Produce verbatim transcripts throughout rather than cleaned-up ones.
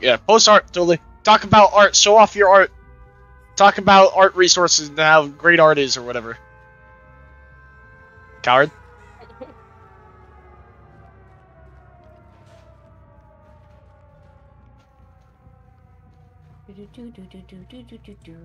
Yeah, post art, totally. Talk about art, show off your art. Talk about art resources and how great art is or whatever. Coward. Do, do, do, do, do, do, do, do.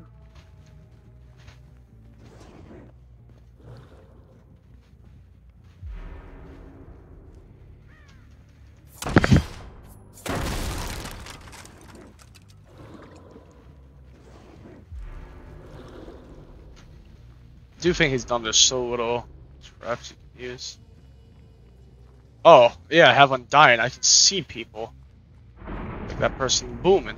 I do think he's done this so little. Perhaps you can use. Oh, yeah, I have one dying. I can see people. Like that person booming.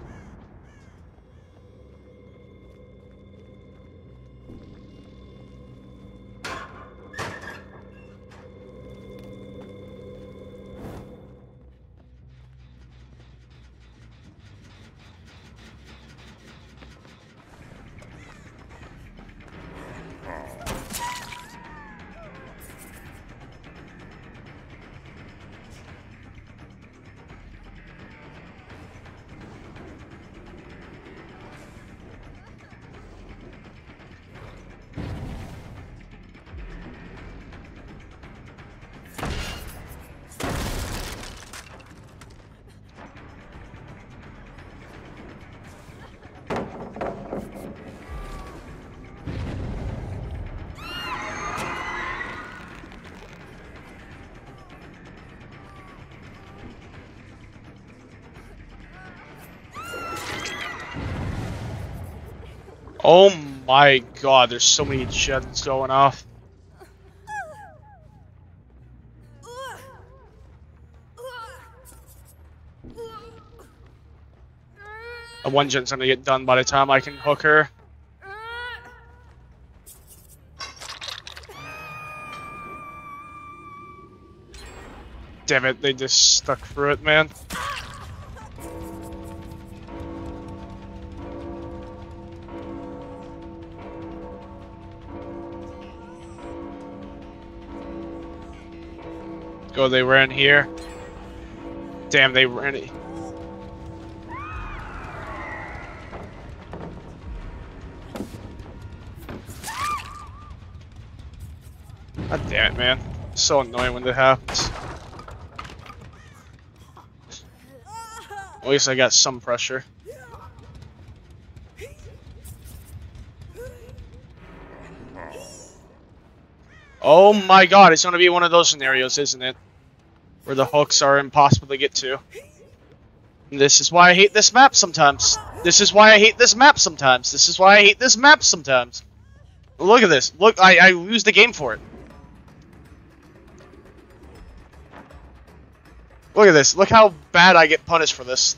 Oh my god, there's so many jets going off. A one jet's gonna get done by the time I can hook her. Damn it, they just stuck through it, man. Go, they ran here. Damn, they ran it. God damn it, man. It's so annoying when that happens. At least I got some pressure. Oh my god, it's gonna be one of those scenarios, isn't it? Where the hooks are impossible to get to. And this is why I hate this map sometimes. This is why I hate this map sometimes. This is why I hate this map sometimes. Look at this. Look, I, I lose the game for it. Look at this. Look how bad I get punished for this.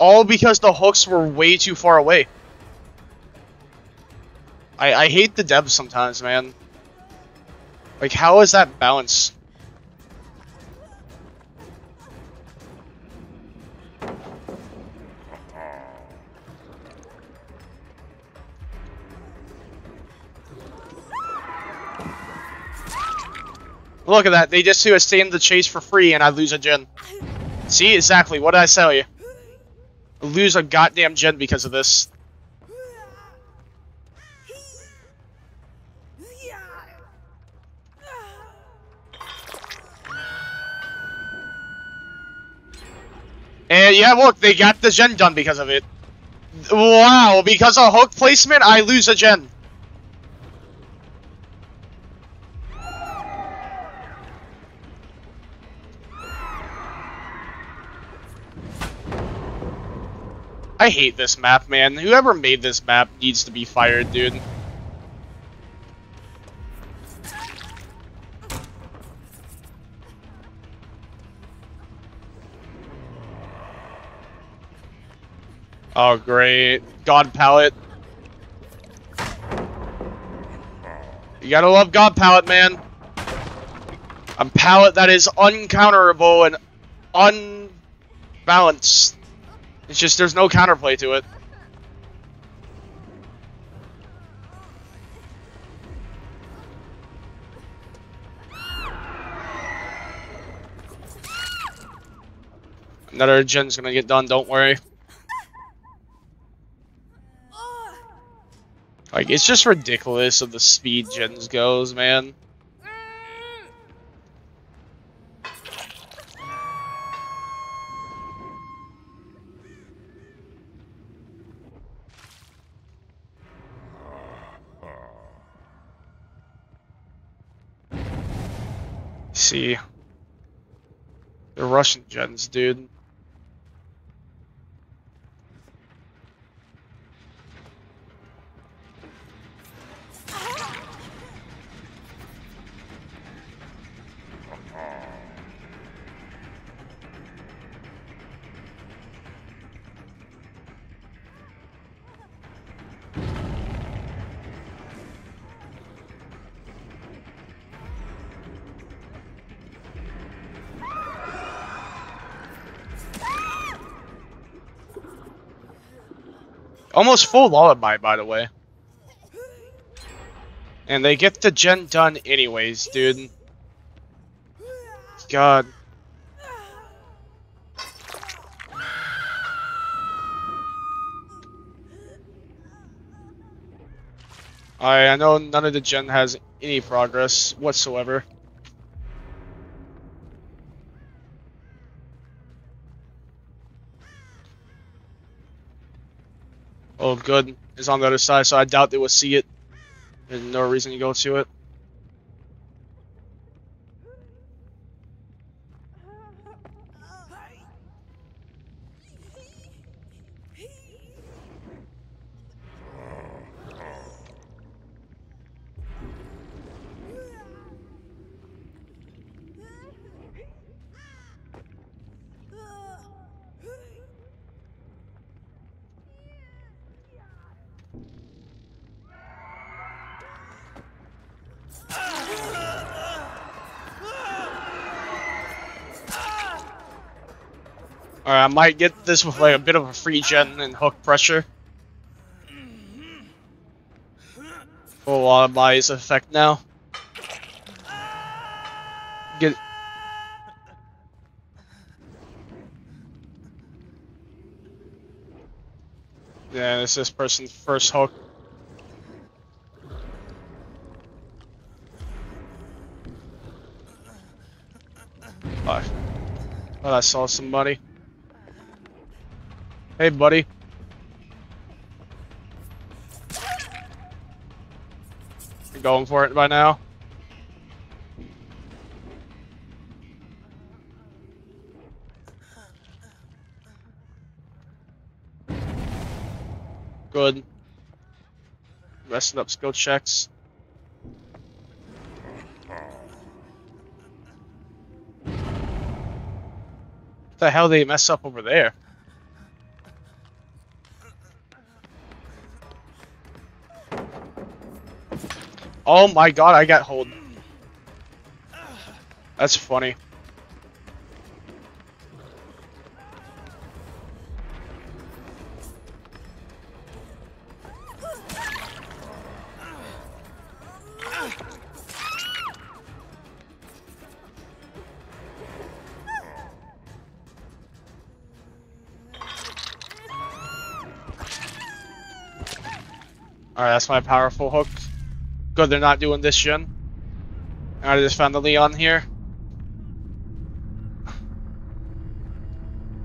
All because the hooks were way too far away. I, I hate the devs sometimes, man. Like, how is that balance? Look at that. They just do a stand the chase for free and I lose a gen. See? Exactly. What did I tell you? Lose a goddamn gen because of this. And yeah, look, they got the gen done because of it. Wow, because of hook placement, I lose a gen. I hate this map, man. Whoever made this map needs to be fired, dude. Oh, great. God Palette. You gotta love God Palette, man. A palette that is uncounterable and unbalanced. It's just, there's no counterplay to it. Another gen's gonna get done, don't worry. Like, it's just ridiculous of the speed gens goes, man. See, they're Russian gens, dude. Almost full lullaby, by the way. And they get the gen done anyways, dude. God. I, I know none of the gen has any progress whatsoever. Oh, good. It's on the other side, so I doubt they will see it. There's no reason to go to it. Alright, I might get this with like a bit of a free gen and hook pressure. Full lullaby is in effect now. Get it. Yeah, it's this person's first hook. Fuck. Thought I saw somebody. Hey, buddy. You're going for it by now. Good. Messing up skill checks. What the hell did they mess up over there? Oh my god, I got hold. That's funny. Alright, that's my powerful hook. Good, they're not doing this gen. I just found the Leon here.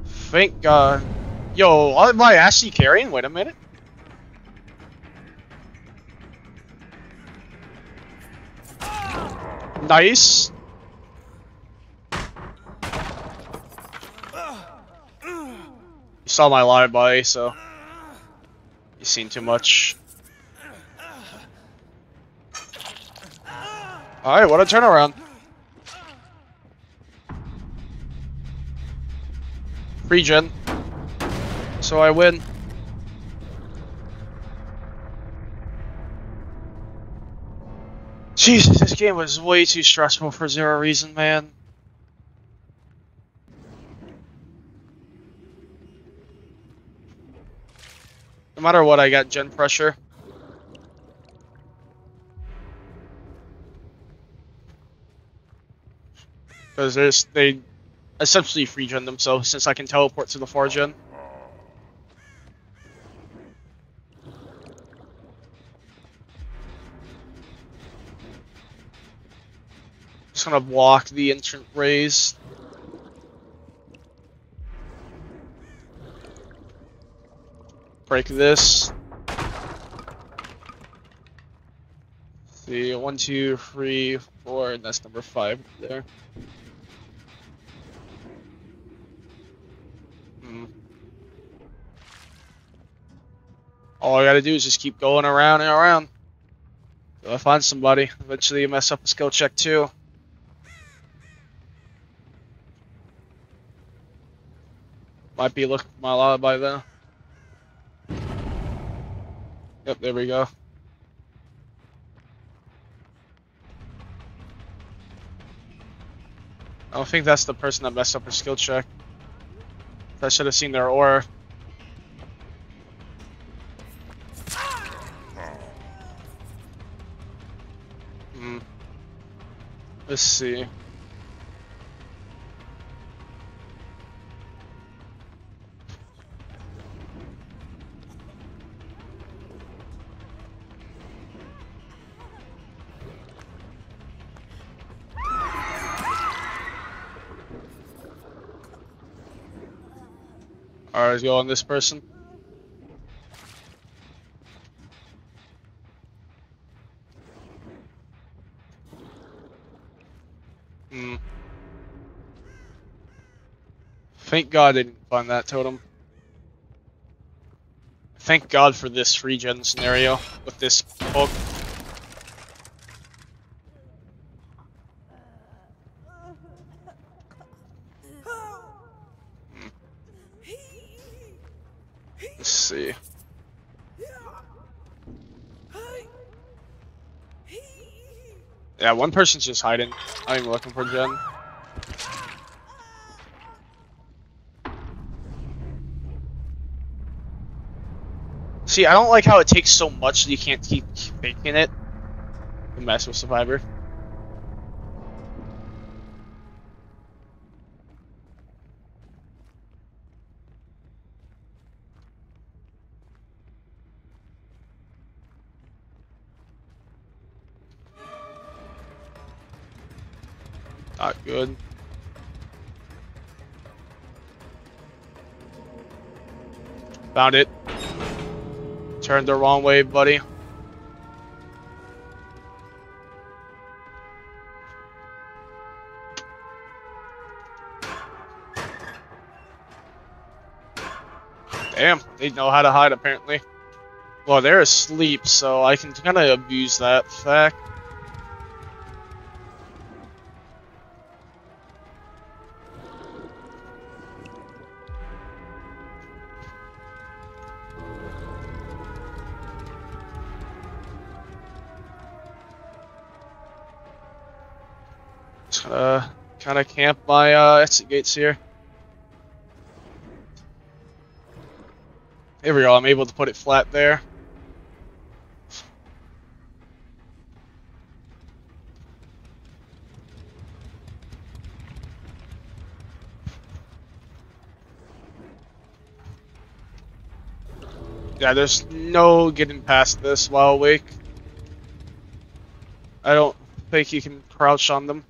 Thank God. Yo, am I actually carrying? Wait a minute. Nice. You saw my live body, so you've seen too much. Alright, what a turnaround. Regen. So I win. Jesus, this game was way too stressful for zero reason, man. No matter what, I got gen pressure. Because they essentially free gen themselves, since I can teleport to the far gen. Just gonna block the entrant rays. Break this. Let's see, one, two, three, four, and that's number five there. Hmm. All I gotta do is just keep going around and around. So I find somebody. Eventually, you mess up a skill check too. Might be looking for my alibi though. Yep, there we go. I don't think that's the person that messed up her skill check. I should have seen their aura. Hmm. Let's see. Alright, let's go on this person. Hmm. Thank God I didn't find that totem. Thank God for this free gen scenario with this book. See. Yeah, one person's just hiding. I'm even looking for Jen. See, I don't like how it takes so much that you can't keep making it. The mess with Survivor. Not good. Found it. Turned the wrong way, buddy. Damn, they know how to hide apparently. Well, they're asleep, so I can kind of abuse that fact. Uh, kind of camp my uh, exit gates here. Here we go, I'm able to put it flat there. Yeah, there's no getting past this while awake. I don't think you can crouch on them.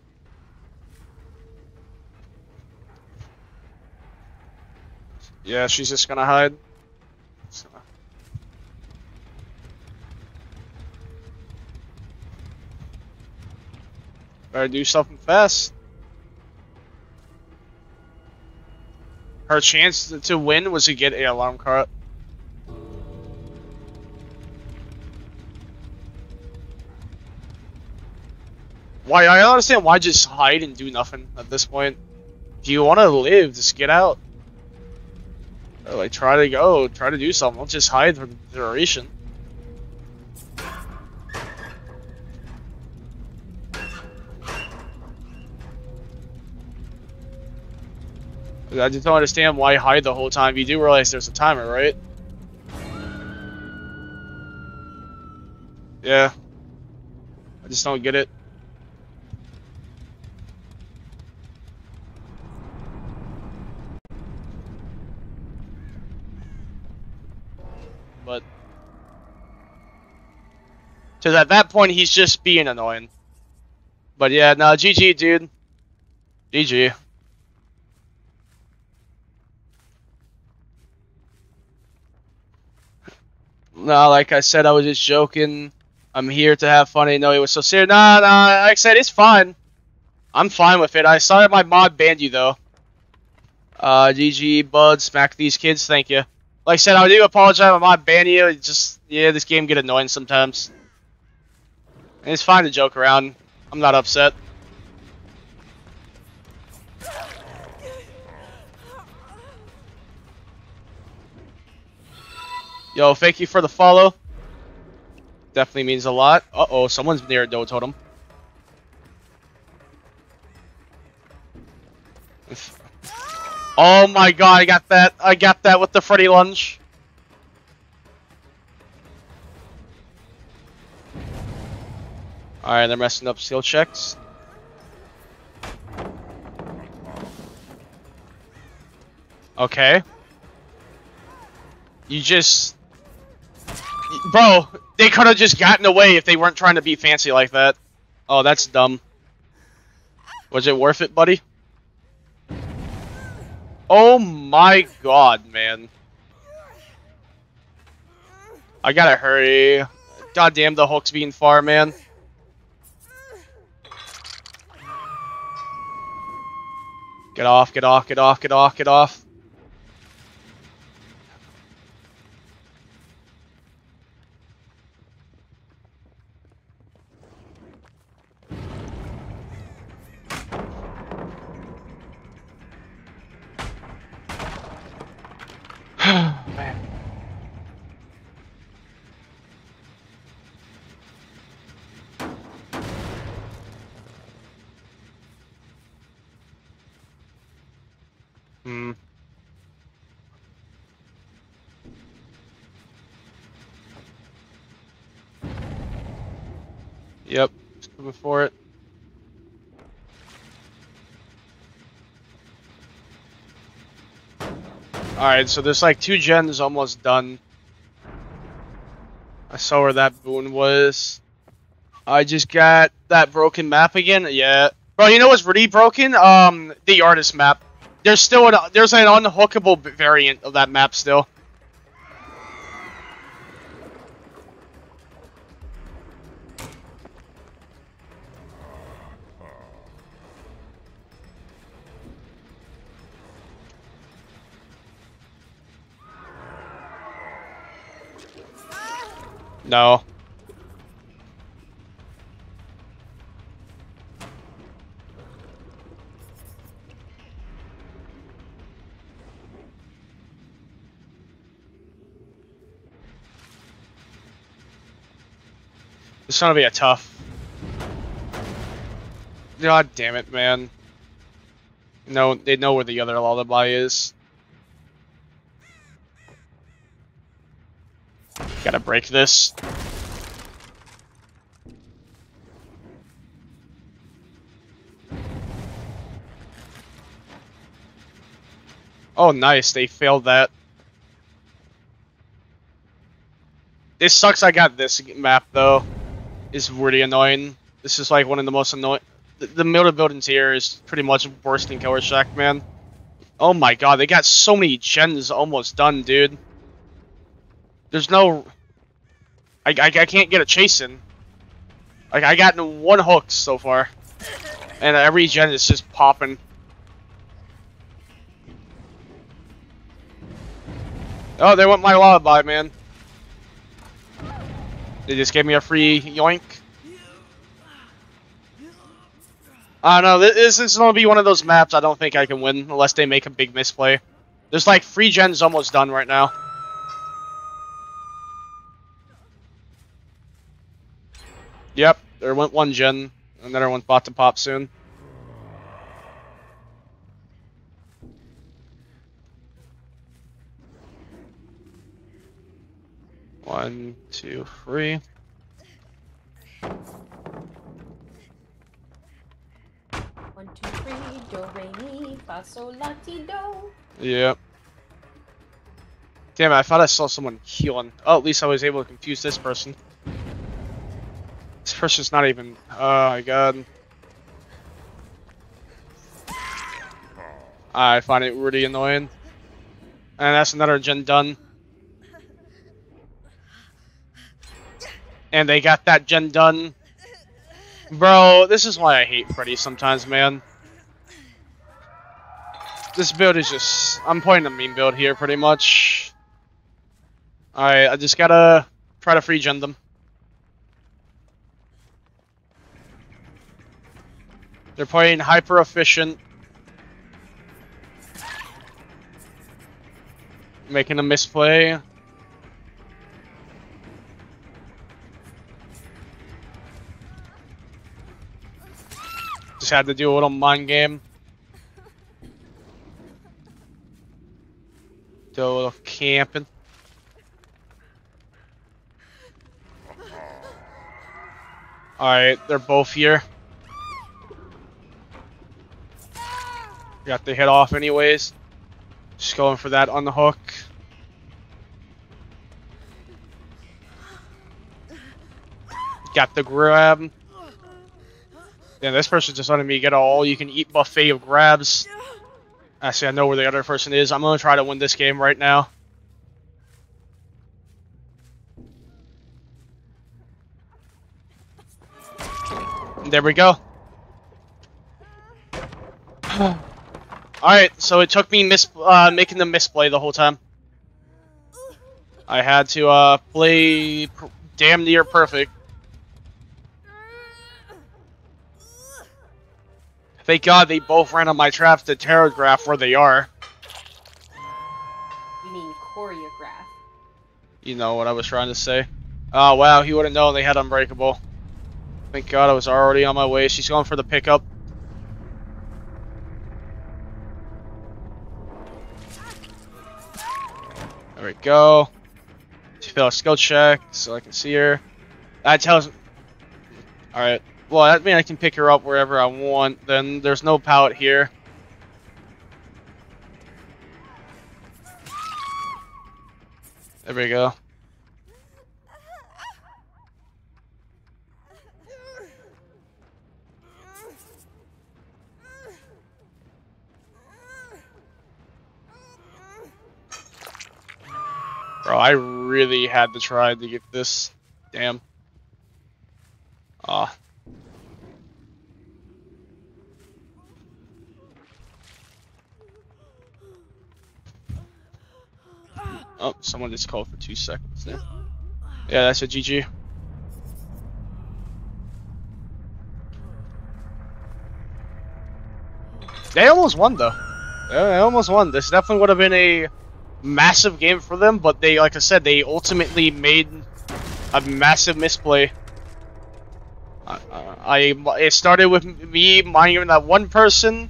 Yeah, she's just gonna hide. So. Better do something fast. Her chance to, to win was to get an alarm cart. Why? I don't understand why just hide and do nothing at this point. If you want to live, just get out. Or like try to go, try to do something. Don't just hide for the duration. I just don't understand why hide the whole time. You do realize there's a timer, right? Yeah. I just don't get it. Because at that point, he's just being annoying. But yeah, no, G G, dude. G G. No, like I said, I was just joking. I'm here to have fun. I know it was so serious. Nah, nah, like I said, it's fine. I'm fine with it. I saw that my mod banned you, though. Uh, G G, bud, smack these kids. Thank you. Like I said, I do apologize if my mod banned you. It's just, yeah, this game get annoying sometimes. And it's fine to joke around. I'm not upset. Yo, thank you for the follow. Definitely means a lot. Uh-oh, someone's near a dough totem. Oh my god, I got that. I got that with the Freddy lunge. Alright, they're messing up skill checks. Okay. You just... Bro, they could have just gotten away if they weren't trying to be fancy like that. Oh, that's dumb. Was it worth it, buddy? Oh my god, man. I gotta hurry. Goddamn, the Hulk's being far, man. Get off, get off, get off, get off, get off. Man. Hmm. Yep, just coming for it. Alright, so there's like two gens almost done. I saw where that boon was. I just got that broken map again. Yeah. Bro, you know what's really broken? Um, the artist map. There's still an, there's an unhookable variant of that map still. No. This is gonna be a tough. God damn it, man. No, they know where the other lullaby is. Gotta break this. Oh, nice. They failed that. This sucks. I got this map, though. It's really annoying. This is like one of the most annoying. The, the middle of buildings here is pretty much worse than Killer Shack, man. Oh my god. They got so many gens almost done, dude. There's no... I, I, I can't get a chase in. Like, I got one hook so far. And every gen is just popping. Oh, they want my lullaby, man. They just gave me a free yoink. I don't know. This, this is going to be one of those maps I don't think I can win unless they make a big misplay. There's like three gens almost done right now. Yep, there went one gen, another one's about to pop soon. One, two, three. One, two, three, do, re, mi, fa, sol, la, ti, do. Yep. Damn it, I thought I saw someone healing. Oh, at least I was able to confuse this person. This person's not even... Oh my god. I find it really annoying. And that's another gen done. And they got that gen done. Bro, this is why I hate Freddy sometimes, man. This build is just... I'm playing a meme build here, pretty much. Alright, I just gotta try to free gen them. They're playing hyper efficient. Making a misplay. Just had to do a little mind game. Do a little camping. Alright, they're both here. Got the hit off anyways. Just going for that on the hook. Got the grab. Yeah, this person just letting me get all you can eat buffet of grabs. Actually, I know where the other person is. I'm gonna try to win this game right now. There we go. Alright, so it took me mis uh, making the misplay the whole time. I had to uh, play pr damn near perfect. Thank God they both ran on my traps to telegraph where they are. You mean choreograph? You know what I was trying to say. Oh wow, he would have known they had unbreakable. Thank God I was already on my way. She's going for the pickup. There we go. She failed a skill check, so I can see her. That tells... Alright. Well, that means I can pick her up wherever I want. Then there's no pallet here. There we go. Bro, I really had to try to get this. Damn. Ah. Oh, someone just called for two seconds now. Yeah, that's a G G. They almost won, though. They almost won. This definitely would have been a massive game for them, but they, like I said, they ultimately made a massive misplay. I, I, I it started with me minding that one person,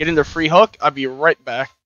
getting the free hook. I'll be right back.